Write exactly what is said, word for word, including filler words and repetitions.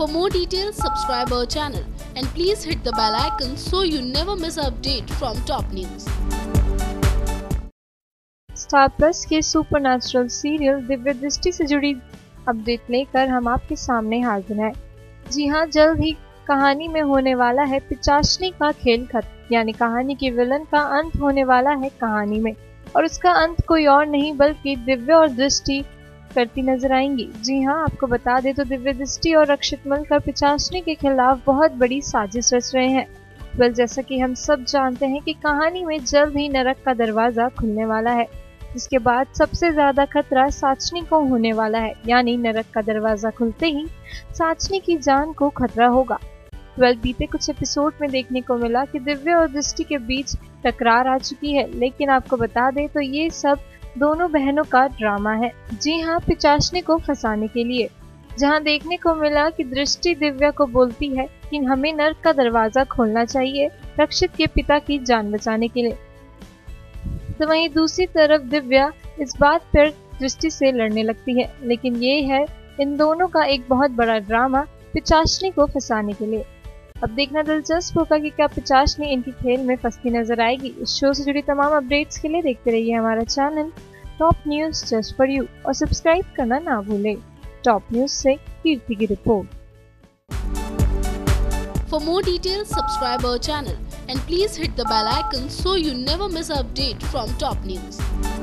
For more details, subscribe our channel and please hit the bell icon so you never miss an update from Top News. Star plus के supernatural serial Divya Drishti से जुड़ी update लेकर हम आपके सामने हाजिर हैं। जी हां, जल्द ही कहानी में होने वाला है पिशाचनी का खेल खत्म, यानी कहानी के विलन का अंत होने वाला है कहानी में, और उसका अंत कोई और नहीं बल्कि दिव्य और दृष्टि करती नजर आएंगी। जी हां, आपको बता दें तो दिव्य दृष्टि और रक्षित मिलकर पिशाचनी के खिलाफ बहुत बड़ी साजिश रच रहे हैं। वेल, जैसा कि हम सब जानते हैं कि कहानी में जल्द ही नरक का दरवाजा खुलने वाला है, जिसके बाद सबसे ज्यादा खतरा साचनी को होने वाला है, यानी नरक का दरवाजा खुलते ही साचनी की जान को खतरा होगा। वेल, बीते कुछ एपिसोड में देखने को मिला कि दिव्य और दृष्टि के बीच टकरार आ चुकी है, लेकिन आपको बता दें तो ये सब दोनों बहनों का ड्रामा है। जी हाँ, पिशाचनी को फंसाने के लिए। जहाँ देखने को मिला कि दृष्टि दिव्या को बोलती है कि हमें नर्क का दरवाजा खोलना चाहिए रक्षित के पिता की जान बचाने के लिए, तो वहीं दूसरी तरफ दिव्या इस बात पर दृष्टि से लड़ने लगती है। लेकिन ये है इन दोनों का एक बहुत बड़ा ड्रामा पिशाचनी को फंसाने के लिए। अब देखना दिलचस्प होगा कि क्या पिशाचनी इनकी खेल में फंसती नजर आएगी। इस शो से जुड़ी तमाम अपडेट्स के लिए देखते रहिए हमारा channel top news just for you और सब्सक्राइब करना ना भूलें। टॉप न्यूज से कीर्ति की रिपोर्ट। For more details, subscribe our channel and please hit the bell icon so you never miss a update from top news.